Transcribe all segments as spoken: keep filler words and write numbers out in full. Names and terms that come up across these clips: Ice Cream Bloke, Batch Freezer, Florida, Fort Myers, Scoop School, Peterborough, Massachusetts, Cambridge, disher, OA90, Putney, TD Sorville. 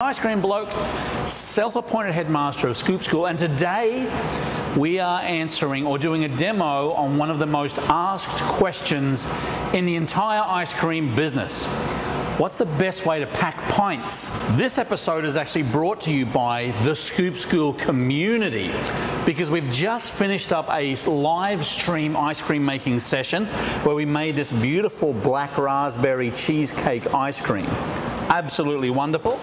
Ice Cream Bloke, self-appointed headmaster of Scoop School, and today we are answering or doing a demo on one of the most asked questions in the entire ice cream business. What's the best way to pack pints? This episode is actually brought to you by the Scoop School community because we've just finished up a live stream ice cream making session where we made this beautiful black raspberry cheesecake ice cream. Absolutely wonderful.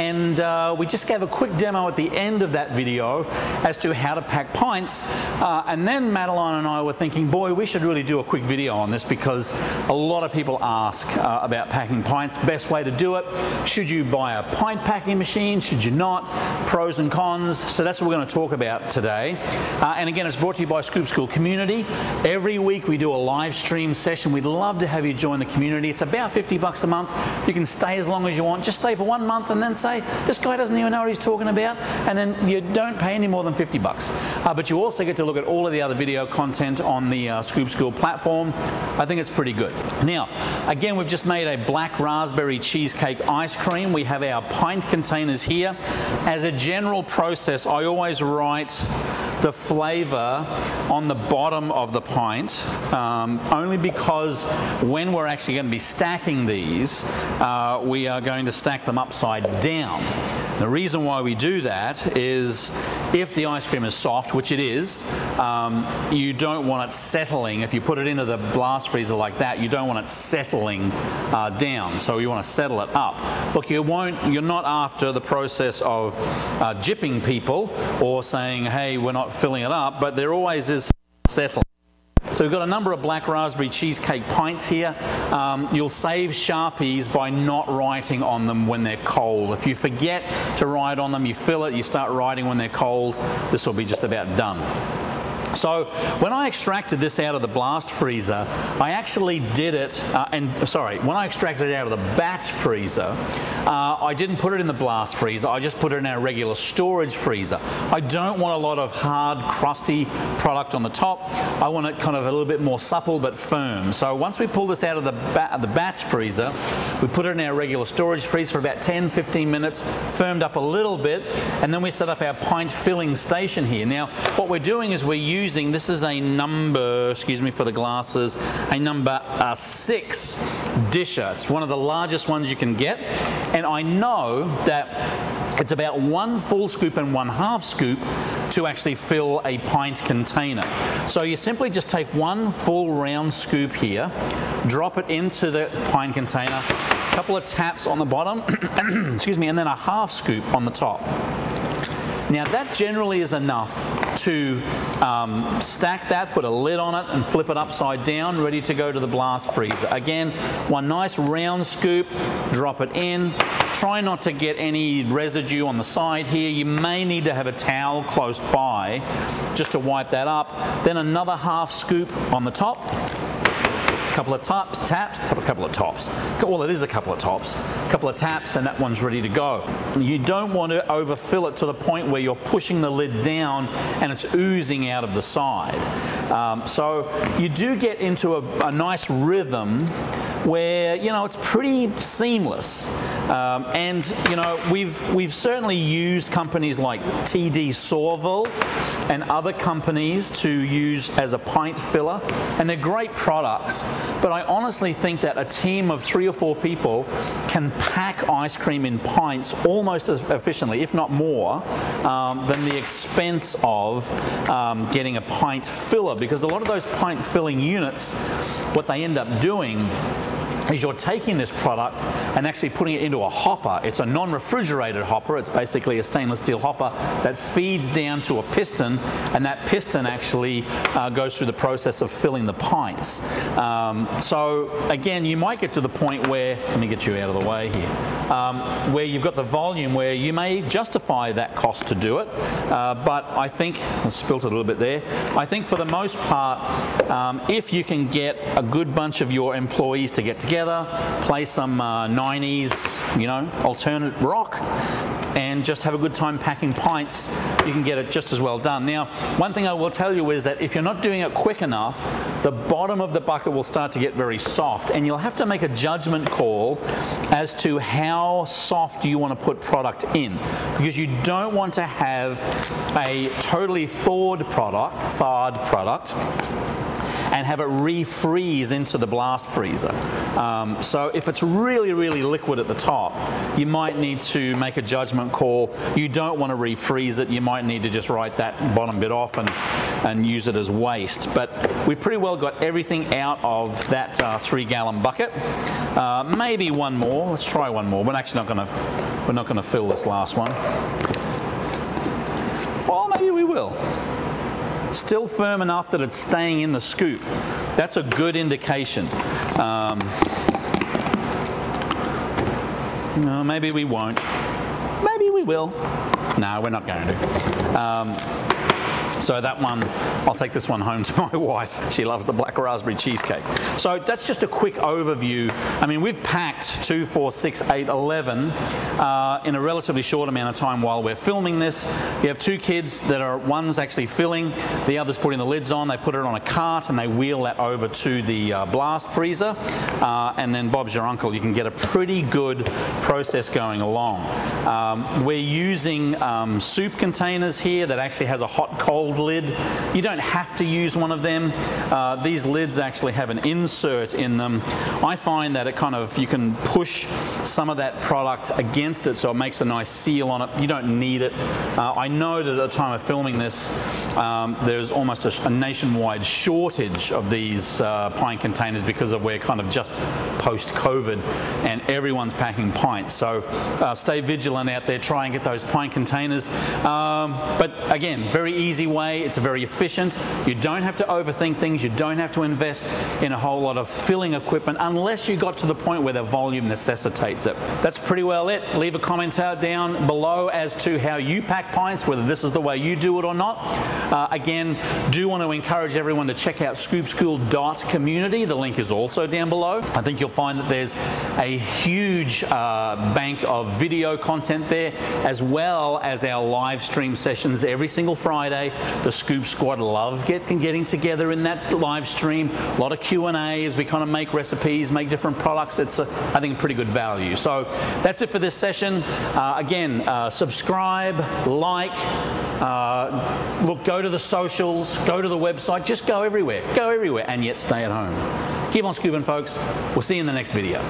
And uh, we just gave a quick demo at the end of that video as to how to pack pints. Uh, and then Madeline and I were thinking, boy, we should really do a quick video on this because a lot of people ask uh, about packing pints, best way to do it. Should you buy a pint packing machine? Should you not? Pros and cons. So that's what we're going to talk about today. Uh, and again, it's brought to you by Scoop School Community. Every week we do a live stream session. We'd love to have you join the community. It's about fifty bucks a month. You can stay as long as you want, just stay for one month and then say this guy doesn't even know what he's talking about, and then you don't pay any more than fifty bucks. Uh, but you also get to look at all of the other video content on the uh, Scoop School platform. I think it's pretty good. Now, again, we've just made a black raspberry cheesecake ice cream. We have our pint containers here. As a general process, I always write the flavor on the bottom of the pint, um, only because when we're actually going to be stacking these, uh, we are are going to stack them upside down. The reason why we do that is if the ice cream is soft, which it is, um, you don't want it settling. If you put it into the blast freezer like that, you don't want it settling uh, down. So you want to settle it up. Look, you won't, you're not after the process of uh, gypping people or saying, hey, we're not filling it up, but there always is settling. So we've got a number of black raspberry cheesecake pints here. Um, you'll save Sharpies by not writing on them when they're cold. If you forget to write on them, you fill it, you start writing when they're cold, this will be just about done. So when I extracted this out of the blast freezer, I actually did it, uh, and sorry, when I extracted it out of the batch freezer, uh, I didn't put it in the blast freezer, I just put it in our regular storage freezer. I don't want a lot of hard, crusty product on the top. I want it kind of a little bit more supple but firm. So once we pull this out of the, ba the batch freezer, we put it in our regular storage freezer for about ten, fifteen minutes, firmed up a little bit, and then we set up our pint filling station here. Now, what we're doing is we're using Using, this is a number, excuse me for the glasses, a number uh, six disher. It's one of the largest ones you can get, and I know that it's about one full scoop and one half scoop to actually fill a pint container. So you simply just take one full round scoop here, drop it into the pint container, a couple of taps on the bottom, excuse me, and then a half scoop on the top. Now that generally is enough to um, stack that, put a lid on it and flip it upside down, ready to go to the blast freezer. Again, one nice round scoop, drop it in. Try not to get any residue on the side here. You may need to have a towel close by just to wipe that up. Then another half scoop on the top. Couple of taps, taps, a couple of tops. Well, it is a couple of tops, a couple of taps, and that one's ready to go. You don't want to overfill it to the point where you're pushing the lid down and it's oozing out of the side. Um, so you do get into a, a nice rhythm where, you know, it's pretty seamless. Um, and, you know, we've, we've certainly used companies like T D Sorville and other companies to use as a pint filler, and they're great products, but I honestly think that a team of three or four people can pack ice cream in pints almost as efficiently, if not more, um, than the expense of um, getting a pint filler, because a lot of those pint filling units, what they end up doing is you're taking this product and actually putting it into a hopper. It's a non-refrigerated hopper. It's basically a stainless steel hopper that feeds down to a piston, and that piston actually uh, goes through the process of filling the pints. Um, so again, you might get to the point where, let me get you out of the way here, um, where you've got the volume where you may justify that cost to do it, uh, but I think, I spilt a little bit there, I think for the most part, um, if you can get a good bunch of your employees to get together together, play some uh, nineties, you know, alternate rock, and just have a good time packing pints. You can get it just as well done. Now, one thing I will tell you is that if you're not doing it quick enough, the bottom of the bucket will start to get very soft, and you'll have to make a judgment call as to how soft you want to put product in, because you don't want to have a totally thawed product, thawed product, and have it refreeze into the blast freezer. Um, so if it's really, really liquid at the top, you might need to make a judgment call. You don't want to refreeze it. You might need to just write that bottom bit off and, and use it as waste. But we pretty well got everything out of that uh, three gallon bucket. Uh, maybe one more. Let's try one more. We're actually not gonna, we're not gonna fill this last one. Or maybe we will. Still firm enough that it's staying in the scoop. That's a good indication. Um, no, maybe we won't. Maybe we will. No, we're not going to. Um, So that one, I'll take this one home to my wife. She loves the black raspberry cheesecake. So that's just a quick overview. I mean, we've packed two, four, six, eight, eleven uh, in a relatively short amount of time while we're filming this. You have two kids that are, one's actually filling, the other's putting the lids on. They put it on a cart and they wheel that over to the uh, blast freezer. Uh, and then Bob's your uncle. You can get a pretty good process going along. Um, we're using um, soup containers here that actually has a hot cold lid. You don't have to use one of them. Uh, these lids actually have an insert in them. I find that it kind of, you can push some of that product against it so it makes a nice seal on it. You don't need it. Uh, I know that at the time of filming this, um, there's almost a, a nationwide shortage of these uh, pint containers because of we're kind of just post-COVID and everyone's packing pints. So uh, stay vigilant out there, try and get those pint containers. Um, but again, very easy way. It's very efficient. You don't have to overthink things. You don't have to invest in a whole lot of filling equipment unless you got to the point where the volume necessitates it. That's pretty well it. Leave a comment out down below as to how you pack pints, whether this is the way you do it or not. Uh, again, do want to encourage everyone to check out Scoop School dot community. The link is also down below. I think you'll find that there's a huge uh, bank of video content there, as well as our live stream sessions every single Friday. The Scoop Squad love get, getting together in that live stream. A lot of Q and A as we kind of make recipes, make different products. It's, a, I think, pretty good value. So that's it for this session. Uh, again, uh, subscribe, like, uh, look, go to the socials, go to the website, just go everywhere. Go everywhere and yet stay at home. Keep on scooping, folks. We'll see you in the next video.